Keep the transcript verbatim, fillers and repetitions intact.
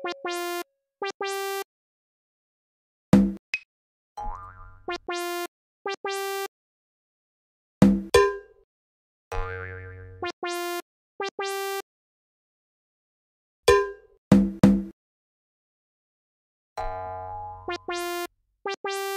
Wee wee.